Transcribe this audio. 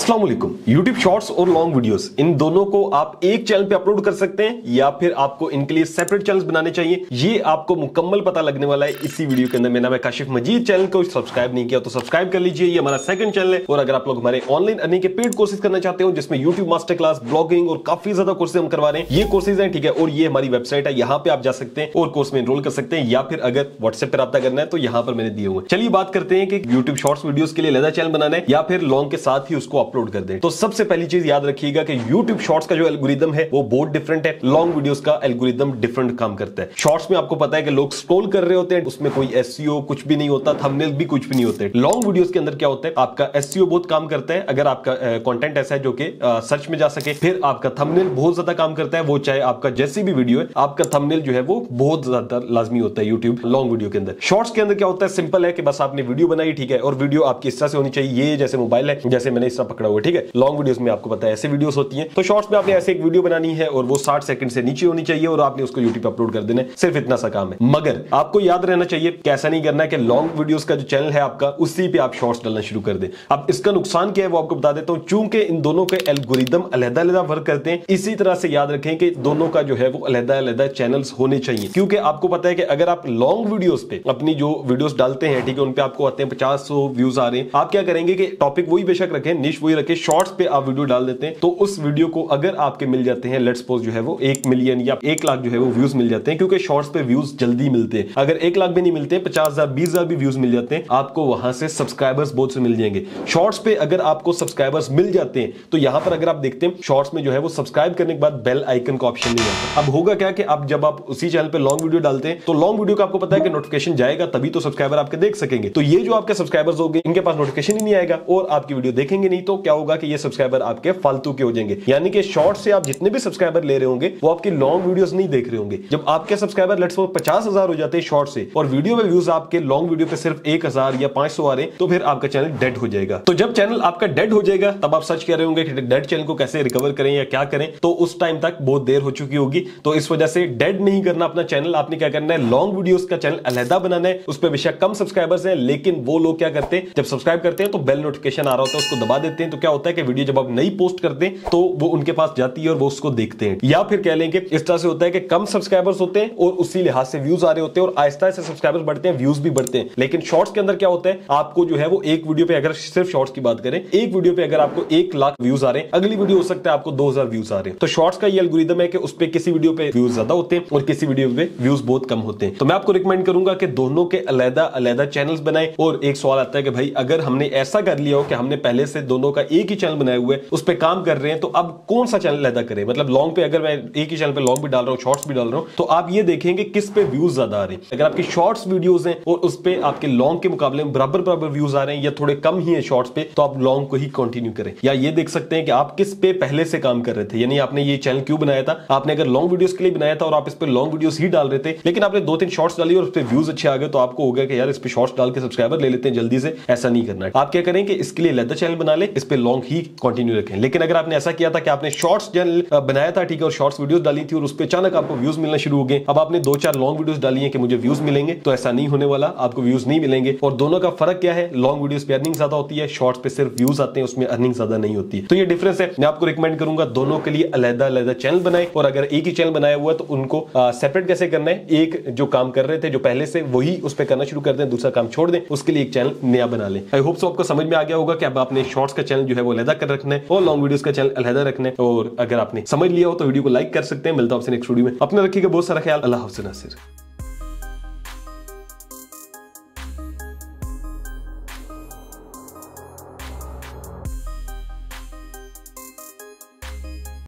अस्सलाम वालेकुम। YouTube shorts और लॉन्ग वीडियोस, इन दोनों को आप एक चैनल पे अपलोड कर सकते हैं या फिर आपको इनके लिए सेपरेट चैनल्स बनाने चाहिए, ये आपको मुकम्मल पता लगने वाला है इसी वीडियो के अंदर। मेरा नाम है काशिफ मजीद। चैनल को सब्सक्राइब नहीं किया तो सब्सक्राइब कर लीजिए, ये हमारा सेकंड चैनल है। और अगर आप लोग हमारे ऑनलाइन अर्निंग के पेड कोर्सेज करना चाहते हो जिसमें यूट्यूब मास्टर क्लास, ब्लॉगिंग और काफी ज्यादा कोर्सेज हम करवा रहे हैं, ये कोर्सेज है, ठीक है। और ये हमारी वेबसाइट है, यहाँ पे आप जा सकते हैं और कोर्स में एनरोल कर सकते हैं या फिर अगर व्हाट्सएप पर रब्ता करना है तो यहाँ पर मैंने दिए हुए। चलिए बात करते हैं कि यूट्यूब शॉर्ट्स वीडियोज के लिए अलग चैनल बनाना है या फिर लॉन्ग के साथ ही उसको अपलोड कर दे। तो सबसे पहली चीज याद रखिएगा कि YouTube शॉर्ट्स का जो एल्गोरिदम है वो बहुत डिफरेंट है, लॉन्ग वीडियोस का एल्गोरिदम डिफरेंट काम करता है। शॉर्ट्स में आपको पता है कि लोग स्क्रॉल कर रहे होते हैं, उसमें कोई एसईओ कुछ भी नहीं होता, थंबनेल भी कुछ भी नहीं होते। लॉन्ग वीडियोस के अंदर क्या होता है, आपका एसईओ बहुत काम करता है अगर आपका कंटेंट ऐसा है जो कि सर्च में जा सके। फिर आपका थंबनेल बहुत ज्यादा काम करता है, वो चाहे आपका जैसी भी वीडियो है, आपका थंबनेल जो है वो बहुत ज्यादा लाजमी होता है यूट्यूब लॉन्ग वीडियो के अंदर। शॉर्ट्स के अंदर क्या होता है, सिंपल है कि बस आपने वीडियो बनाई, ठीक है, और वीडियो आपकी इस तरह से होनी चाहिए, ये जैसे मोबाइल है जैसे मैंने पकड़ा हुआ, ठीक है। लॉन्ग वीडियोस में आपको पता है ऐसे वीडियोस होती हैं, तो शॉर्ट्स में आपने ऐसे एक वीडियो बनानी है और वो 60 सेकंड से नीचे होनी चाहिए और आपने उसको यूट्यूब पे अपलोड कर देना है, सिर्फ इतना सा काम है। मगर आपको याद रहना चाहिए कि ऐसा नहीं करना है कि लॉन्ग वीडियोस का जो चैनल है आपका उसी पे आप शॉर्ट्स डालना शुरू कर दें। अब इसका नुकसान क्या है वो आपको बता देता हूं, चूंकि इन दोनों के एल्गोरिदम अलग-अलग वर्क करते हैं, इसी तरह से याद रखें कि दोनों का जो है वो अलग-अलग चैनल्स होने चाहिए। क्योंकि आपको पता है कि अगर आप लॉन्ग वीडियोस पे अपनी जो वीडियोस डालते हैं, ठीक है, उन पे आपको आते हैं 50-100 व्यूज आ रहे हैं, आप क्या करेंगे कि टॉपिक वही बेशक रखें, निश वही रखे, शॉर्ट्स पे आप वीडियो डाल देते हैं, तो उस वीडियो को अगर आपके मिल जाते हैं लेट्स सपोज जो है वो 1 मिलियन या 1 लाख जो है वो व्यूज मिल जाते हैं, क्योंकि शॉर्ट्स पे व्यूज जल्दी मिलते हैं। अगर 1 लाख भी नहीं मिलते, 50,000 20,000 भी व्यूज मिल जाते हैं, आपको वहां से सब्सक्राइबर्स बहुत से मिल जाएंगे। शॉर्ट्स पे अगर आपको सब्सक्राइबर्स मिल जाते हैं तो यहां पर अगर आप देखते हैं शॉर्ट्स में जो है वो सब्सक्राइब करने के बाद बेल आइकन का ऑप्शन नहीं आता। अब होगा क्या कि अब जब आप उसी चैनल पे लॉन्ग वीडियो डालते हैं तो लॉन्ग वीडियो का आपको पता है कि नोटिफिकेशन जाएगा तभी तो सब्सक्राइबर आपके देख सकेंगे, तो ये जो आपके सब्सक्राइबर्स हो गए इनके पास नोटिफिकेशन ही नहीं आएगा और आपकी वीडियो देखेंगे नहीं, तो क्या होगा कि ये सब्सक्राइबर आपके फालतू के हो जाएंगे। यानी कि शॉर्ट से आप जितने भी सब्सक्राइबर ले रहे होंगे वो आपकी लॉन्ग वीडियोस नहीं देख रहे होंगे। जब आपके सब्सक्राइबर लेट्स सपोज 50,000 हो जाते हैं शॉर्ट से और वीडियो में व्यूज आपके लॉन्ग वीडियो पे सिर्फ 1,000 या 500 आ रहे हैं, तो फिर आपका चैनल डेड हो जाएगा। तो जब चैनल आपका डेड हो जाएगा तब आप सर्च कर रहे होंगे डेड चैनल को कैसे रिकवर करें या क्या करें, तो उस टाइम तक बहुत देर हो चुकी होगी। तो इस वजह से डेड नहीं करना अपना चैनल, आपने क्या करना है, लॉन्ग वीडियोज का चैनल अलहदा बनाना है। उस पर बेशक कम सब्सक्राइबर्स हैं, लेकिन वो लोग क्या करते हैं, जब सब्सक्राइब करते हैं तो बेल नोटिफिकेशन आ रहा होता है उसको दबा देते हैं, तो क्या होता है कि वीडियो जब आप नई पोस्ट करते हैं तो वो उनके पास जाती है और वो उसको देखते हैं। या फिर कह लेंगे इस तरह से होता है कि कम सब्सक्राइबर्स होते हैं और उसी लिहाज से व्यूज आ रहे होते हैं और आहिस्ता-आहिस्ता सब्सक्राइबर्स बढ़ते हैं, व्यूज भी बढ़ते हैं। लेकिन शॉर्ट्स के अंदर क्या होता है, आपको जो है वो एक वीडियो पे, अगर सिर्फ शॉर्ट्स की बात करें, एक वीडियो पे अगर आपको 1 लाख व्यूज आ रहे हैं, अगली वीडियो हो सकता है आपको 2,000 व्यूज आ रहे हैं। तो शॉर्ट्स का ये एल्गोरिदम है कि उस पे किसी वीडियो पे व्यूज ज्यादा होते हैं और किसी वीडियो पे व्यूज बहुत कम होते हैं। तो मैं आपको रिकमेंड करूंगा कि दोनों के अलग-अलग चैनल्स बनाएं। और एक सवाल आता है कि भाई अगर हमने ऐसा कर लिया हो कि हमने पहले से दोनों का एक ही चैनल बनाए हुए उस पे काम कर रहे हैं, तो अब कौन सा चैनल अलग करें, मतलब लॉन्ग पे अगर मैं एक ही चैनल पे लॉन्ग भी डाल रहा हूं शॉर्ट्स भी डाल रहा हूं, तो आप ये देखेंगे किस पे व्यूज ज्यादा आ रहे हैं। अगर आपकी शॉर्ट्स वीडियोस हैं और उस पे आपके लॉन्ग के मुकाबले में बराबर व्यूज आ रहे हैं या थोड़े कम ही है शॉर्ट्स पे, तो आप लॉन्ग को ही कंटिन्यू करें। या ये देख सकते हैं कि आप किस पे पहले से काम कर रहे थे, यानी आपने ये चैनल क्यों बनाया था, आपने अगर लॉन्ग वीडियोस के लिए बनाया था और आप इस पे लॉन्ग वीडियोस ही डाल रहे थे, लेकिन आपने 2-3 शॉर्ट्स डाली और उस पे व्यूज अच्छे आ गए, तो आपको हो गया कि यार इस पे शॉर्ट्स डाल के सब्सक्राइबर ले लेते हैं जल्दी से। ऐसा नहीं करना है, आप क्या करें कि इसके लिए अलग चैनल बना ले, इस पे लॉन्ग ही कंटिन्यू रखें। लेकिन अगर आपने ऐसा किया था कि आपने शॉर्ट्स चैनल बनाया था, ठीक है, और शॉर्ट्स वीडियोस डाली थी और उस पे अचानक आपको व्यूज मिलना शुरू हो गए, अब आपने 2-4 लॉन्ग वीडियोस डाली हैं कि मुझे व्यूज मिलेंगे, तो ऐसा नहीं होने वाला, आपको व्यूज नहीं मिलेंगे। और दोनों का फर्क क्या है, लॉन्ग वीडियोस पे अर्निंग ज्यादा होती है, शॉर्ट्स पे सिर्फ व्यूज आते हैं, उसमें अर्निंग ज्यादा नहीं होती है। तो ये डिफरेंस है। मैं आपको रिकमेंड करूंगा दोनों के लिए अलग-अलग चैनल बनाए, और अगर एक ही चैनल बनाया हुआ है तो उनको सेपरेट कैसे करना है, एक जो काम कर रहे थे जो पहले से वही उस पे करना शुरू कर दें, दूसरा काम छोड़ दें, उसके लिए एक चैनल नया बना लें। आई होप सो आपको समझ में आ गया होगा कि अब आपने शॉर्ट्स का चैनल जो है वो अलग कर रखना है और लॉन्ग वीडियोस का चैनल अलग रखना है। और अगर आपने समझ लिया हो तो वीडियो को लाइक कर सकते हैं। मिलता हूं आपसे नेक्स्ट वीडियो में, अपना रखिएगा बहुत सारा ख्याल। अल्लाह हाफ़िज़।